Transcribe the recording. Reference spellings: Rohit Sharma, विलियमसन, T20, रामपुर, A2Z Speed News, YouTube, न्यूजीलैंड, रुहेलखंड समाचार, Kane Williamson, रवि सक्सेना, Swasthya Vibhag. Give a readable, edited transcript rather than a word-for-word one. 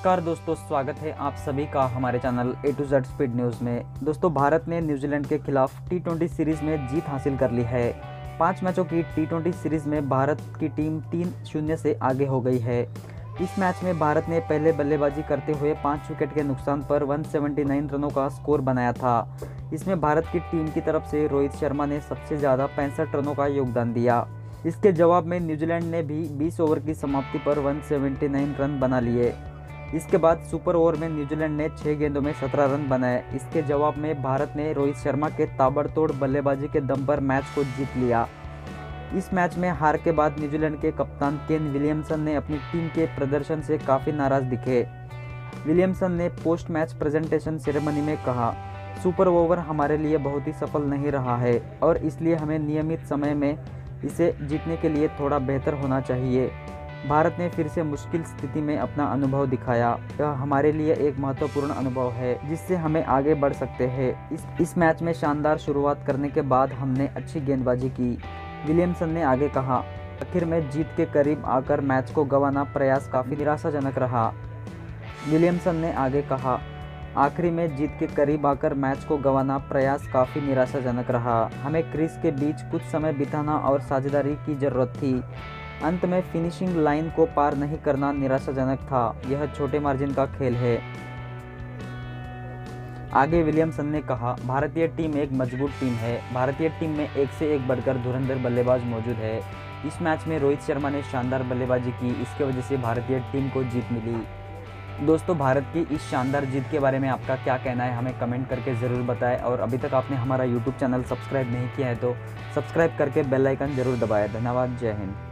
नमस्कार दोस्तों, स्वागत है आप सभी का हमारे channel A to Z speed news में। दोस्तों, भारत ने न्यूजीलैंड के खिलाफ T20 सीरीज़ में जीत हासिल कर ली है। 5 मैचों की T20 सीरीज़ में भारत की टीम 3-0 से आगे हो गई है। इस मैच में भारत ने पहले बल्लेबाजी करते हुए 5 विकेट के नुकसान पर 179 रनों का स्कोर बनाया था। इसमें भारत की टीम की तरफ से रोहित शर्मा ने सबसे ज़्यादा 65 रनों का योगदान दिया। इसके जवाब में न्यूजीलैंड ने भी 20 ओवर की समाप्ति पर 179 रन बना लिए। इसके बाद सुपर ओवर में न्यूजीलैंड ने 6 गेंदों में 17 रन बनाए। इसके जवाब में भारत ने रोहित शर्मा के ताबड़तोड़ बल्लेबाजी के दम पर मैच को जीत लिया। इस मैच में हार के बाद न्यूजीलैंड के कप्तान केन विलियमसन ने अपनी टीम के प्रदर्शन से काफ़ी नाराज़ दिखे। विलियमसन ने पोस्ट मैच प्रेजेंटेशन सेरेमनी में कहा, सुपर ओवर हमारे लिए बहुत ही सफल नहीं रहा है और इसलिए हमें नियमित समय में इसे जीतने के लिए थोड़ा बेहतर होना चाहिए। भारत ने फिर से मुश्किल स्थिति में अपना अनुभव दिखाया। यह हमारे लिए एक महत्वपूर्ण अनुभव है जिससे हमें आगे बढ़ सकते हैं। इस मैच में शानदार शुरुआत करने के बाद हमने अच्छी गेंदबाजी की, विलियमसन ने आगे कहा। आखिर में जीत के करीब आकर मैच को गंवाना प्रयास काफ़ी निराशाजनक रहा, विलियमसन ने आगे कहा। आखिरी में जीत के करीब आकर मैच को गंवाना प्रयास काफ़ी निराशाजनक रहा। हमें क्रीज के बीच कुछ समय बिताना और साझेदारी की जरूरत थी। अंत में फिनिशिंग लाइन को पार नहीं करना निराशाजनक था। यह छोटे मार्जिन का खेल है, आगे विलियमसन ने कहा। भारतीय टीम एक मजबूत टीम है। भारतीय टीम में एक से एक बढ़कर धुरंधर बल्लेबाज मौजूद है। इस मैच में रोहित शर्मा ने शानदार बल्लेबाजी की। इसके वजह से भारतीय टीम को जीत मिली। दोस्तों, भारत की इस शानदार जीत के बारे में आपका क्या कहना है हमें कमेंट करके ज़रूर बताएं। और अभी तक आपने हमारा YouTube चैनल सब्सक्राइब नहीं किया है तो सब्सक्राइब करके बेल आइकन ज़रूर दबाएं। धन्यवाद, जय हिंद।